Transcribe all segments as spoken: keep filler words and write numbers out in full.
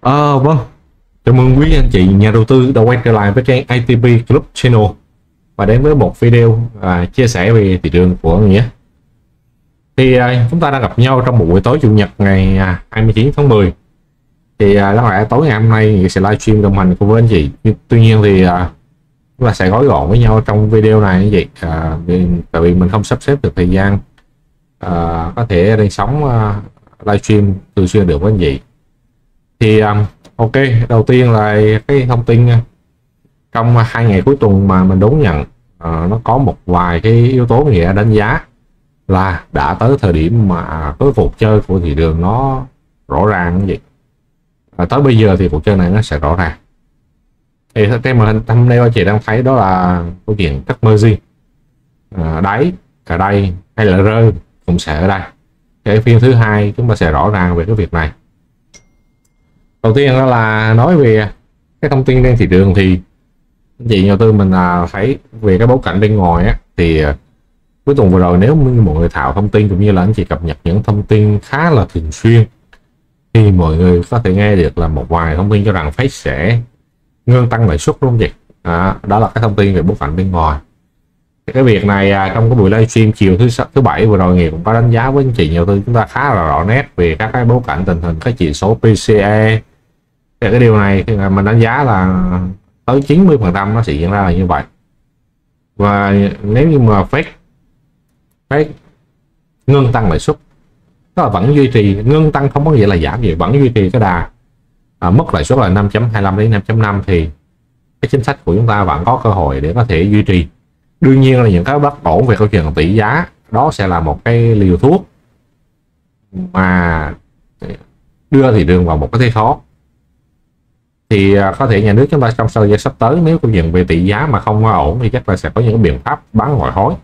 À, vâng, chào mừng quý anh chị nhà đầu tư đã quay trở lại với trang i tê pê Club Channel và đến với một video à, chia sẻ về thị trường của Nghĩa. Thì à, chúng ta đang gặp nhau trong một buổi tối chủ nhật ngày à, hai mươi chín tháng mười. Thì à, đó là tối ngày hôm nay Nghĩa sẽ livestream đồng hành cùng với anh chị. Tuy nhiên thì à, chúng ta sẽ gói gọn với nhau trong video này anh chị. À, vì, tại vì mình không sắp xếp được thời gian à, có thể đang sống à, livestream thường xuyên được với anh chị. Thì um, ok, đầu tiên là cái thông tin trong hai ngày cuối tuần mà mình đón nhận, uh, nó có một vài cái yếu tố Nghĩa đánh giá là đã tới thời điểm mà cái cuộc chơi của thị trường nó rõ ràng như vậy. À, tới bây giờ thì cuộc chơi này nó sẽ rõ ràng. Thì cái màn hình thumbnail chị đang thấy đó là câu chuyện cắt margin, uh, đáy cả đây hay là rơi cũng sẽ ở đây. Cái phiên thứ hai chúng ta sẽ rõ ràng về cái việc này. Đầu tiên đó là nói về cái thông tin trên thị trường thì anh chị nhà tư mình là thấy về cái bối cảnh bên ngoài á, thì cuối tuần vừa rồi nếu mọi người thạo thông tin cũng như là anh chị cập nhật những thông tin khá là thường xuyên thì mọi người có thể nghe được là một vài thông tin cho rằng Fed sẽ ngưng tăng lãi suất luôn vậy. À, đó là cái thông tin về bối cảnh bên ngoài. Thì cái việc này trong cái buổi livestream chiều thứ thứ bảy vừa rồi Nghĩa cũng có đánh giá với anh chị nhà tư chúng ta khá là rõ nét về các cái bối cảnh tình hình các chỉ số pê xê e. Thì cái điều này thì mình đánh giá là tới chín mươi phần trăm nó sẽ diễn ra là như vậy. Và nếu như mà Fed Fed ngưng tăng lãi suất, tức là vẫn duy trì, ngưng tăng không có nghĩa là giảm gì, vẫn duy trì cái đà à, mức lãi suất là năm phẩy hai lăm đến năm phẩy năm thì cái chính sách của chúng ta vẫn có cơ hội để có thể duy trì. Đương nhiên là những cái bất ổn về câu chuyện tỷ giá đó sẽ là một cái liều thuốc mà đưa thị trường vào một cái thế khó. Thì có thể nhà nước chúng ta trong thời gian sắp tới nếu câu chuyện về tỷ giá mà không ổn thì chắc là sẽ có những biện pháp bán ngoại hối,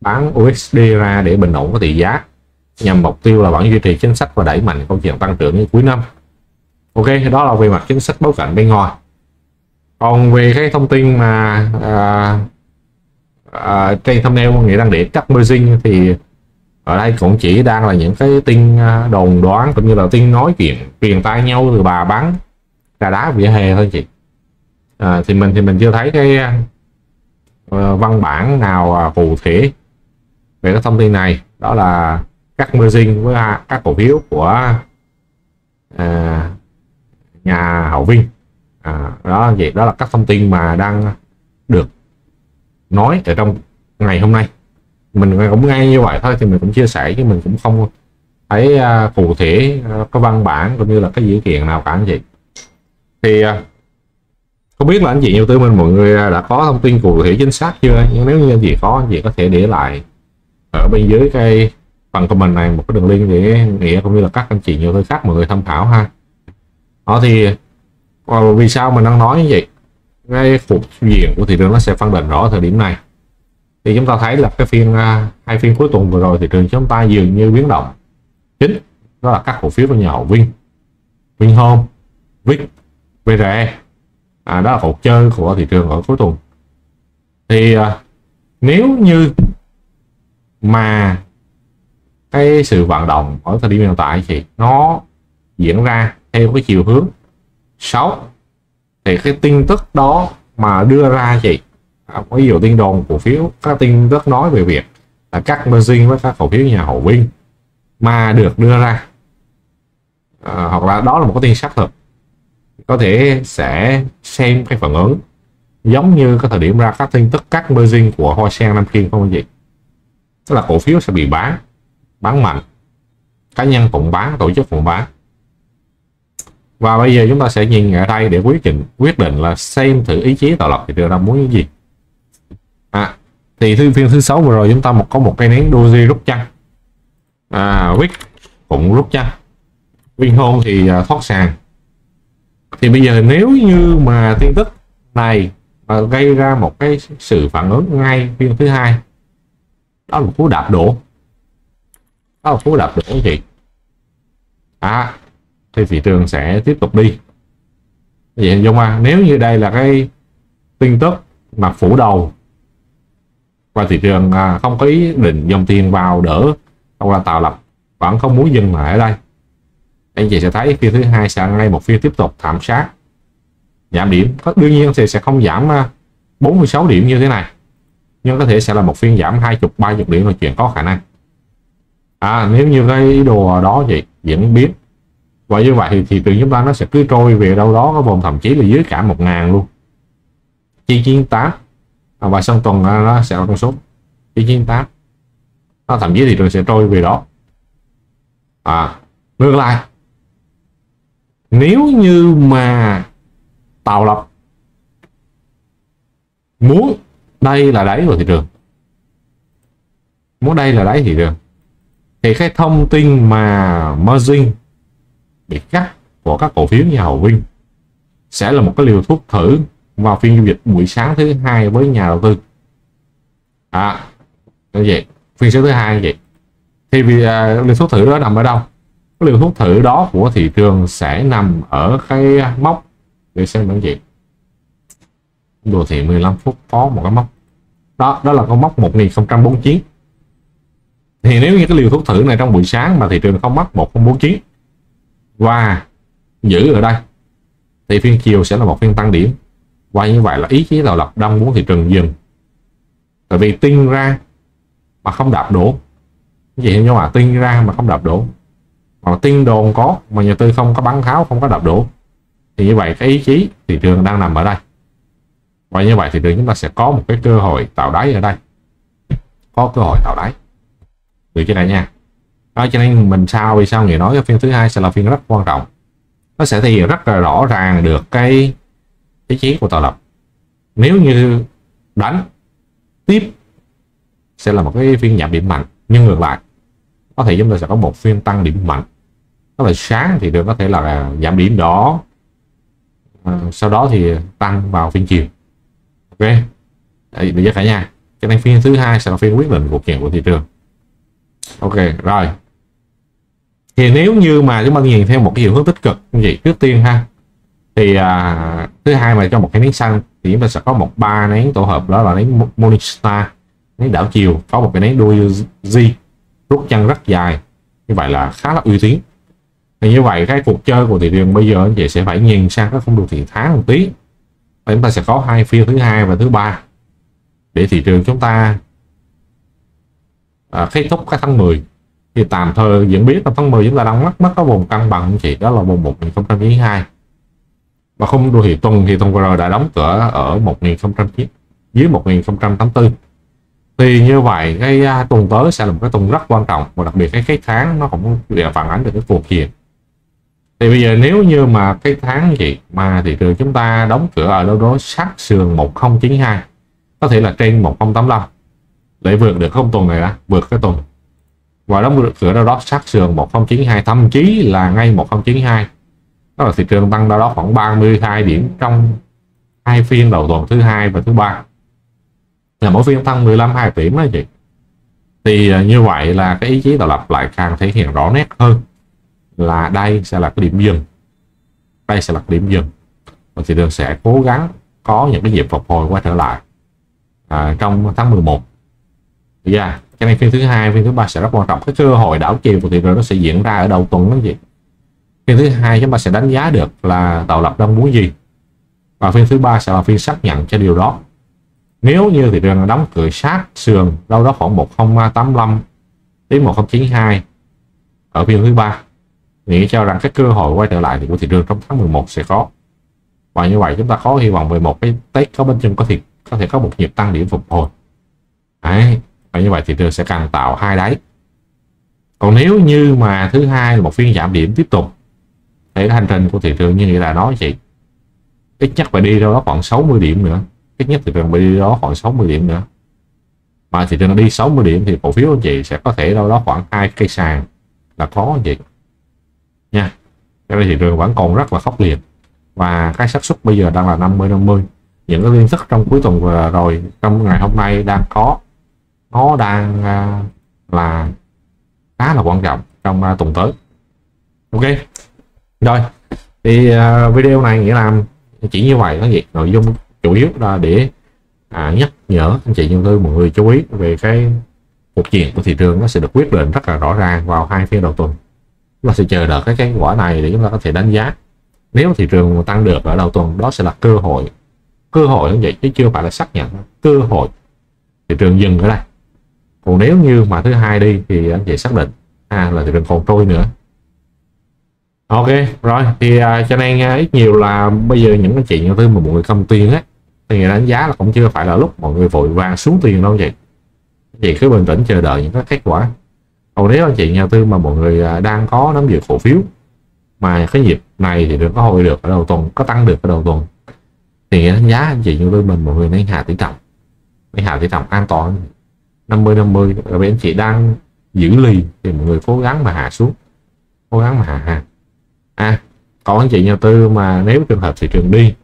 bán u ét đê ra để bình ổn cái tỷ giá nhằm mục tiêu là vẫn duy trì chính sách và đẩy mạnh câu chuyện tăng trưởng như cuối năm. Ok, đó là về mặt chính sách bối cảnh bên ngoài. Còn về cái thông tin mà à, à, trên thumbnail Nghĩa đang để cắt margin thì ở đây cũng chỉ đang là những cái tin đồn đoán cũng như là tin nói chuyện truyền tai nhau từ bà bán trà đá vỉa hè thôi chị. À, thì mình thì mình chưa thấy cái uh, văn bản nào uh, cụ thể về cái thông tin này. Đó là các margin với uh, các cổ phiếu của uh, nhà hậu Vin. À, đó vậy đó là các thông tin mà đang được nói ở trong ngày hôm nay. Mình cũng nghe như vậy thôi thì mình cũng chia sẻ chứ mình cũng không thấy uh, cụ thể uh, có văn bản cũng như là cái dữ kiện nào cả anh chị. Thì không biết là anh chị yêu tư mình mọi người đã có thông tin cụ thể chính xác chưa, nhưng nếu như anh chị có, anh chị có thể để lại ở bên dưới cái phần comment này một cái đường link để Nghĩa cũng như là các anh chị nhiều thứ khác mọi người tham khảo ha. Đó thì vì sao mình đang nói như vậy, cái phục diện của thị trường nó sẽ phân định rõ thời điểm này. Thì chúng ta thấy là cái phiên hai phiên cuối tuần vừa rồi thị trường chúng ta dường như biến động chính đó là các cổ phiếu của nhà hậu Vin, Vinhome, Vic, vê rờ e. À, đó là cuộc chơi của thị trường ở cuối tuần. Thì à, nếu như mà cái sự vận động ở thời điểm hiện tại thì nó diễn ra theo cái chiều hướng xấu thì cái tin tức đó mà đưa ra chị, à, ví dụ tin đồn cổ phiếu, các tin tức nói về việc là cắt margin với các cổ phiếu nhà hậu Vin mà được đưa ra à, hoặc là đó là một cái tin xác thực, có thể sẽ xem cái phản ứng giống như cái thời điểm ra các tin tức cắt margin của Hoa Sen Nam Kiên không gì, tức là cổ phiếu sẽ bị bán bán mạnh, cá nhân cũng bán, tổ chức cũng bán. Và bây giờ chúng ta sẽ nhìn ở đây để quyết định quyết định là xem thử ý chí tạo lập thì trường đang muốn cái gì. À, thì thứ phiên thứ sáu vừa rồi chúng ta một có một cây nến doji rút chân, à, Vic cũng rút chân, Vinhome thì thoát sàn. Thì bây giờ nếu như mà tin tức này mà gây ra một cái sự phản ứng ngay phiên thứ hai, đó là một cú đạp đổ, đó là một cú đạp đổ anh chị. À, thì thị trường sẽ tiếp tục đi vậy. Dung à, nếu như đây là cái tin tức mà phủ đầu và thị trường không có ý định dòng tiền vào đỡ hoặc là tạo lập, bạn không muốn dừng lại ở đây anh chị sẽ thấy phiên thứ hai sẽ ngay một phiên tiếp tục thảm sát giảm điểm, có đương nhiên thì sẽ không giảm bốn mươi sáu điểm như thế này, nhưng có thể sẽ là một phiên giảm hai mươi ba mươi điểm là chuyện có khả năng. À, nếu như cái đồ đó vậy diễn biến và như vậy thì, thì từ chúng ta nó sẽ cứ trôi về đâu đó có vùng thậm chí là dưới cả một ngàn luôn. Chi chiến tám và sân tuần nó sẽ là con số chi chiến tám, nó thậm chí thì rồi sẽ trôi về đó. À, ngược lại nếu như mà tạo lập muốn đây là đáy của thị trường, muốn đây là đáy thị trường thì cái thông tin mà margin bị cắt của các cổ phiếu như Hậu Vin sẽ là một cái liều thuốc thử vào phiên giao dịch buổi sáng thứ hai với nhà đầu tư. À, như vậy phiên sáng thứ hai như vậy thì vì uh, liều thuốc thử đó nằm ở đâu? Cái liều thuốc thử đó của thị trường sẽ nằm ở cái mốc để xem những gì đồ thị mười lăm phút có một cái mốc đó, đó là con mốc một nghìn không trăm bốn mươi chín. Thì nếu như cái liều thuốc thử này trong buổi sáng mà thị trường không mắc một nghìn không trăm bốn mươi chín và giữ ở đây thì phiên chiều sẽ là một phiên tăng điểm, và như vậy là ý chí tạo lập đang muốn thị trường dừng, tại vì tin ra mà không đạp đổ. Vậy nhưng mà tin ra mà không đạp đổ, mà tin đồn có mà nhà tư không có bán tháo, không có đạp đổ, thì như vậy cái ý chí thị trường đang nằm ở đây, và như vậy thì chúng ta sẽ có một cái cơ hội tạo đáy ở đây, có cơ hội tạo đáy từ trên này nha. Đó, cho nên mình sao vì sao người nói cái phiên thứ hai sẽ là phiên rất quan trọng, nó sẽ thể hiện rất là rõ ràng được cái ý chí của tạo lập. Nếu như đánh tiếp sẽ là một cái phiên giảm điểm mạnh, nhưng ngược lại có thể chúng ta sẽ có một phiên tăng điểm mạnh, đó là sáng thì được có thể là giảm điểm đó, sau đó thì tăng vào phiên chiều. Ok, để được cả nhà. Cho nên phiên thứ hai sẽ là phiên quyết định cuộc chuyện của thị trường. Ok rồi, thì nếu như mà chúng ta nhìn theo một cái hiệu hướng tích cực như vậy trước tiên ha, thì à, thứ hai mà cho một cái nến xanh thì chúng ta sẽ có một ba nén tổ hợp, đó là nến Morningstar, nến đảo chiều, có một cái nến đuôi Z rút chân rất dài, như vậy là khá là uy tín. Thì như vậy cái cuộc chơi của thị trường bây giờ anh chị sẽ phải nhìn sang các khung đồ thị tháng một tí, và chúng ta sẽ có hai phiên thứ hai và thứ ba để thị trường chúng ta à, kết thúc cái tháng mười. Thì tạm thời diễn biến trong tháng mười chúng ta đang mắc mắc có vùng cân bằng chị, đó là vùng một nghìn không trăm chín mươi hai, và khung đồ thị tuần thì tuần vừa rồi đã đóng cửa ở một nghìn không trăm chín mươi dưới một nghìn không trăm tám mươi tư. Thì như vậy cái tuần tới sẽ là một cái tuần rất quan trọng, và đặc biệt cái cái tháng nó cũng để phản ánh được cái cuộc chuyện. Thì bây giờ nếu như mà cái tháng gì mà thị trường chúng ta đóng cửa ở đâu đó sát sườn một nghìn không trăm chín mươi hai, có thể là trên một nghìn không trăm tám mươi lăm để vượt được không tuần này, đã vượt cái tuần và đóng cửa đâu đó sát sườn một nghìn không trăm chín mươi hai, thậm chí là ngay một nghìn không trăm chín mươi hai, đó là thị trường tăng đâu đó khoảng ba mươi hai điểm trong hai phiên đầu tuần thứ hai và thứ ba, là mỗi phiên tăng mười lăm hai điểm đó chị. Thì như vậy là cái ý chí tạo lập lại càng thể hiện rõ nét hơn, là đây sẽ là cái điểm dừng, đây sẽ là cái điểm dừng, và thị trường sẽ cố gắng có những cái dịp phục hồi quay trở lại à, trong tháng mười một. Yeah. Cho nên phiên thứ hai, phiên thứ ba sẽ rất quan trọng. Cái cơ hội đảo chiều của thị trường nó sẽ diễn ra ở đầu tuần đó gì. Phiên thứ hai chúng ta sẽ đánh giá được là tạo lập đang muốn gì, và phiên thứ ba sẽ là phiên xác nhận cho điều đó. Nếu như thị trường đóng cửa sát sườn đâu đó khoảng một nghìn không trăm tám mươi lăm đến một nghìn không trăm chín mươi hai ở phiên thứ ba, nghĩ cho rằng cái cơ hội quay trở lại thì của thị trường trong tháng mười một sẽ có, và như vậy chúng ta có hy vọng về một cái Tết có bên trong có thể có thể có một nhịp tăng điểm phục hồi. Đấy, và như vậy thị trường sẽ càng tạo hai đáy. Còn nếu như mà thứ hai là một phiên giảm điểm tiếp tục, để hành trình của thị trường như nghĩa là nói chị ít nhất phải đi đâu đó khoảng sáu mươi điểm nữa, ít nhất thị trường phải đi đó khoảng sáu mươi điểm nữa. Mà thị trường đi sáu mươi điểm thì cổ phiếu anh chị sẽ có thể đâu đó khoảng hai cây sàn là có anh chị nha. Cho nên thị trường vẫn còn rất là khốc liệt, và cái xác suất bây giờ đang là năm mươi năm mươi. Những cái tin tức trong cuối tuần vừa rồi, trong ngày hôm nay đang có, nó đang là khá là quan trọng trong tuần tới. Ok rồi, thì video này nghĩa là chỉ như vậy đó vậy, nội dung chủ yếu là để à, nhắc nhở anh chị nhân tư mọi người chú ý về cái cuộc chuyện của thị trường, nó sẽ được quyết định rất là rõ ràng vào hai phiên đầu tuần. chúng ta sẽ chờ đợi cái kết quả này để chúng ta có thể đánh giá nếu thị trường tăng được ở đầu tuần. Đó sẽ là cơ hội, cơ hội như vậy chứ chưa phải là xác nhận, cơ hội thị trường dừng ở đây. Còn nếu như mà thứ hai đi thì anh chị xác định à, là thị trường còn trôi nữa. Ok rồi, thì à, cho nên à, ít nhiều là bây giờ những anh chị như thế mà mọi người không tiền á thì đánh giá là cũng chưa phải là lúc mọi người vội vàng xuống tiền đâu vậy. Anh chị cứ bình tĩnh chờ đợi những cái kết quả. Còn nếu anh chị nhà tư mà mọi người đang có nắm giữ cổ phiếu mà cái dịp này thì được có hồi được ở đầu tuần, có tăng được ở đầu tuần thì đánh giá anh chị như tư mình mọi người nên hạ tỷ trọng, nên hạ tỷ trọng an toàn năm mươi năm mươi. Ở bên anh chị đang giữ lì thì mọi người cố gắng mà hạ xuống, cố gắng mà hạ hàng. À, còn anh chị nhà tư mà nếu trường hợp thị trường đi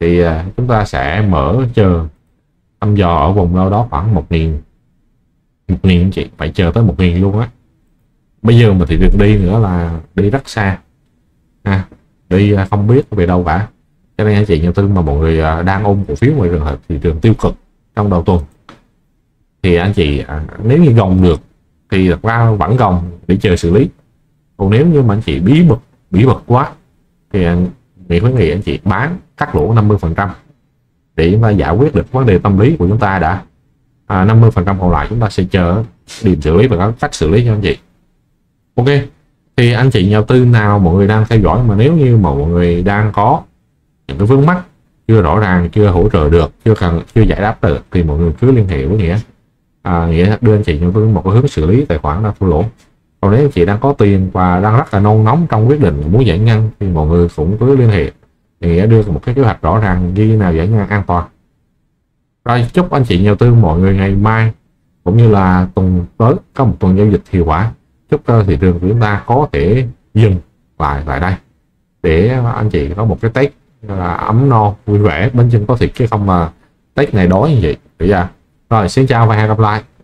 thì chúng ta sẽ mở chờ thăm dò ở vùng đâu đó khoảng một nghìn một nghìn anh chị phải chờ tới một nghìn luôn á. Bây giờ mà thị trường đi nữa là đi rất xa à, đi không biết về đâu cả. Cho nên anh chị nhà tư mà mọi người đang ôm cổ phiếu ngoài trường hợp thị trường tiêu cực trong đầu tuần thì anh chị nếu như gồng được thì thật ra vẫn gồng để chờ xử lý. Còn nếu như mà anh chị bí mật bí mật quá thì mình khuyến nghị anh chị bán cắt lỗ năm mươi phần trăm để chúng ta giải quyết được vấn đề tâm lý của chúng ta đã. À, năm mươi phần trăm còn lại chúng ta sẽ chờ điểm xử lý và các cách xử lý cho anh chị. Ok, thì anh chị nhà tư nào mọi người đang theo dõi mà nếu như mà mọi người đang có những cái vướng mắc chưa rõ ràng, chưa hỗ trợ được, chưa cần chưa giải đáp được thì mọi người cứ liên hệ với Nghĩa. À, Nghĩa đưa anh chị những một cái hướng xử lý tài khoản đã thua lỗ. Còn nếu anh chị đang có tiền và đang rất là nôn nóng trong quyết định muốn giải ngân thì mọi người cũng cứ liên hệ. Thì Nghĩa đưa một cái kế hoạch rõ ràng như nào giải ngân an toàn. Rồi, chúc anh chị nhà tư mọi người ngày mai cũng như là tuần tới có một tuần giao dịch hiệu quả. Chúc thị trường của chúng ta có thể dừng lại lại đây để anh chị có một cái Tết là ấm no vui vẻ, bánh chưng có thịt chứ không mà Tết này đói như vậy. Rồi, xin chào và hẹn gặp lại.